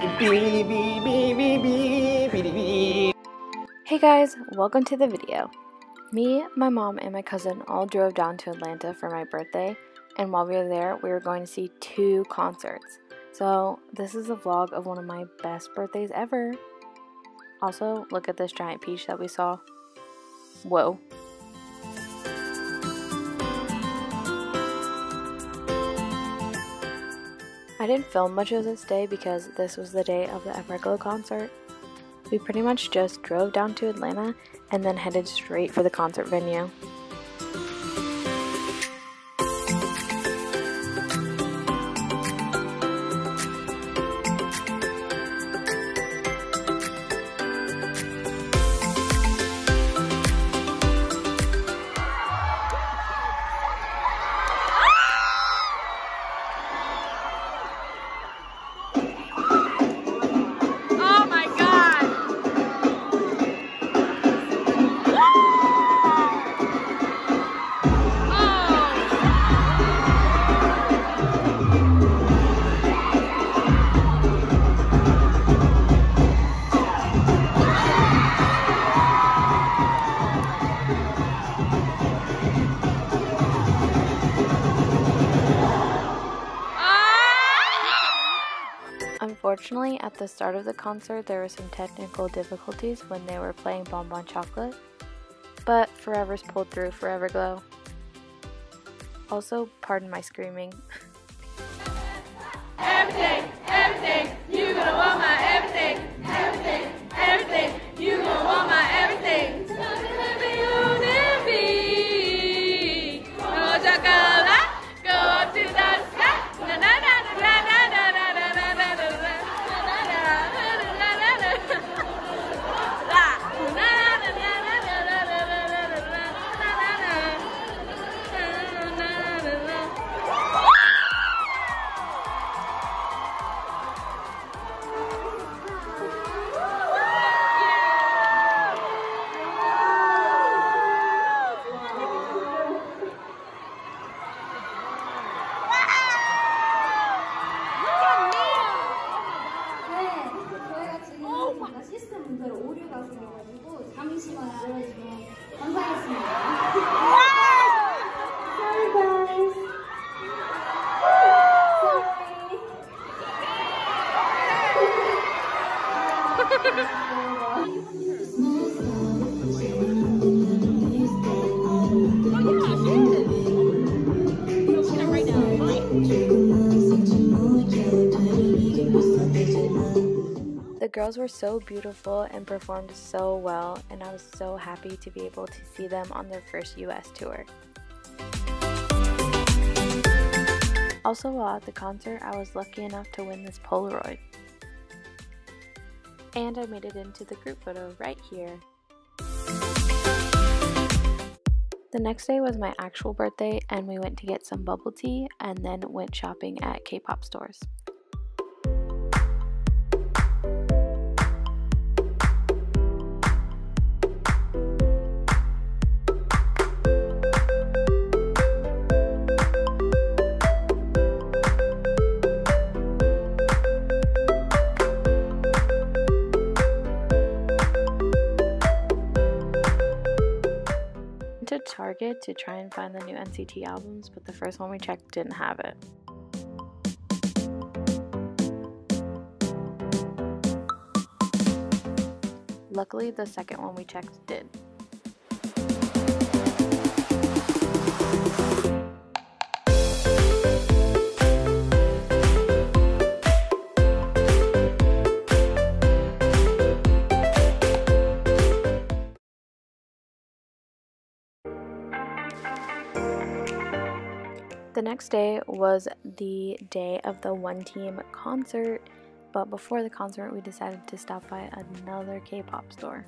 Hey guys, welcome to the video. Me, my mom, and my cousin all drove down to Atlanta for my birthday, and while we were there, we were going to see 2 concerts. So this is a vlog of one of my best birthdays ever. Also, look at this giant peach that we saw. Whoa. I didn't film much of this day because this was the day of the Everglow concert. We pretty much just drove down to Atlanta and then headed straight for the concert venue. Unfortunately, at the start of the concert, there were some technical difficulties when they were playing Bon Bon Chocolate, but Forever's pulled through for Everglow. Also, pardon my screaming. Everything, everything, you gonna want my everything, everything, everything, you gonna want my everything. Something like you and me. No chocolate, go up to the sky. Na na na na na na na. The girls were so beautiful and performed so well, and I was so happy to be able to see them on their first US tour. Also, while at the concert, I was lucky enough to win this Polaroid. And I made it into the group photo right here. The next day was my actual birthday, and we went to get some bubble tea and then went shopping at K-pop stores. Target to try and find the new NCT albums, but the first one we checked didn't have it. Luckily, the second one we checked did. The next day was the day of the 1TEAM concert, but before the concert we decided to stop by another K-pop store.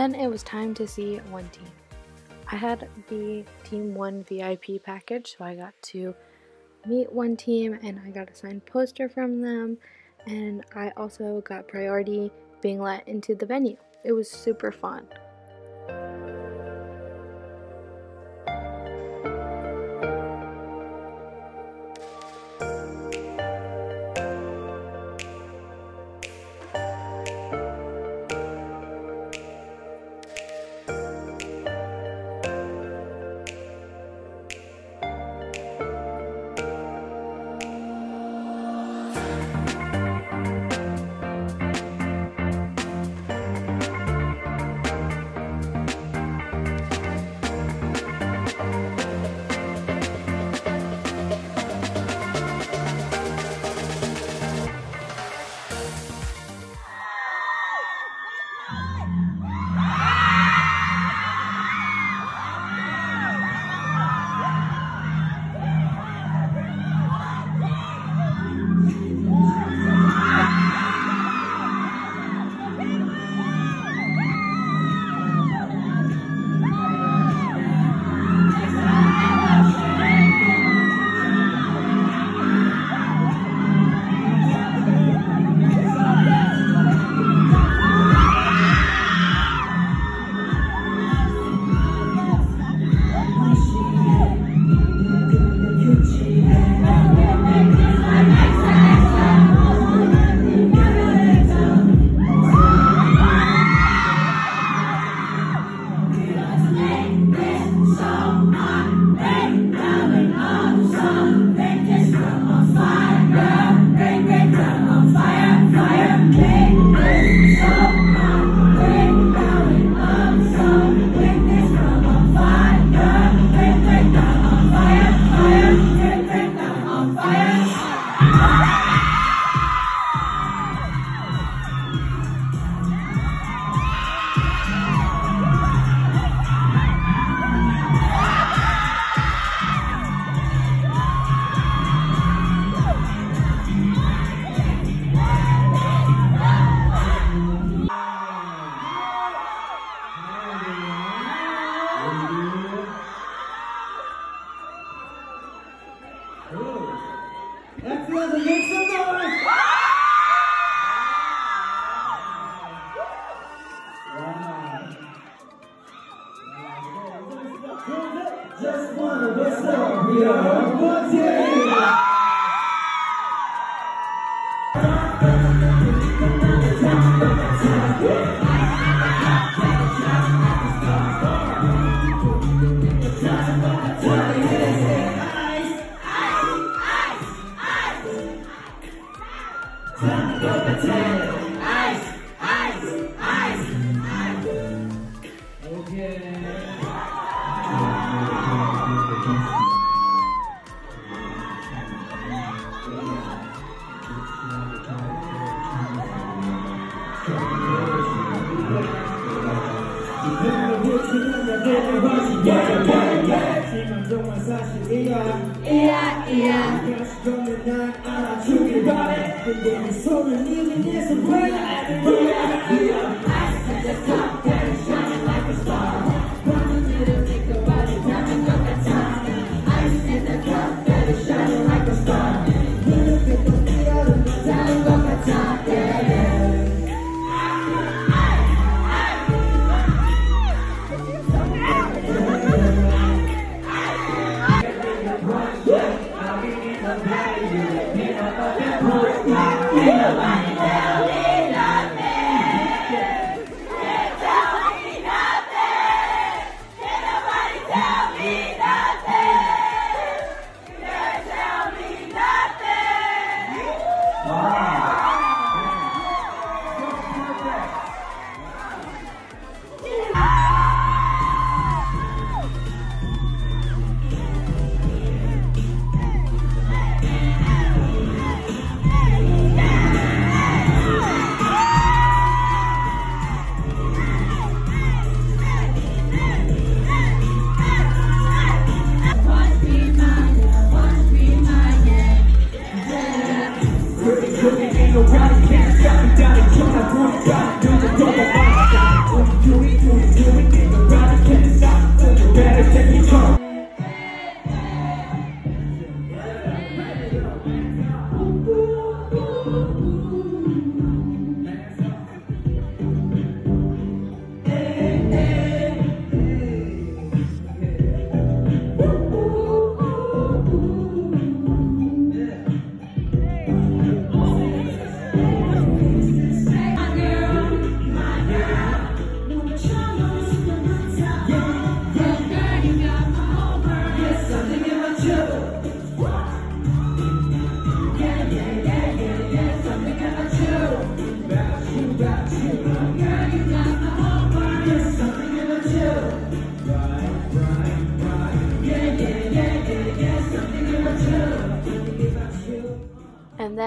Then it was time to see 1TEAM. I had the Team 1 VIP package, so I got to meet 1TEAM and I got a signed poster from them, and I also got priority being let into the venue. It was super fun. Just wanna what's up, we are 1TEAM!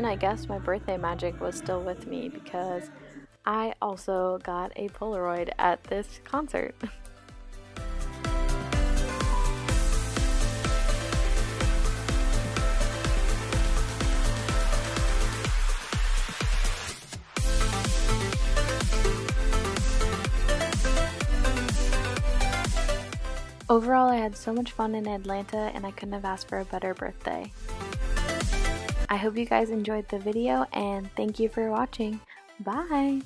And I guess my birthday magic was still with me because I also got a Polaroid at this concert. Overall, I had so much fun in Atlanta and I couldn't have asked for a better birthday. I hope you guys enjoyed the video and thank you for watching. Bye!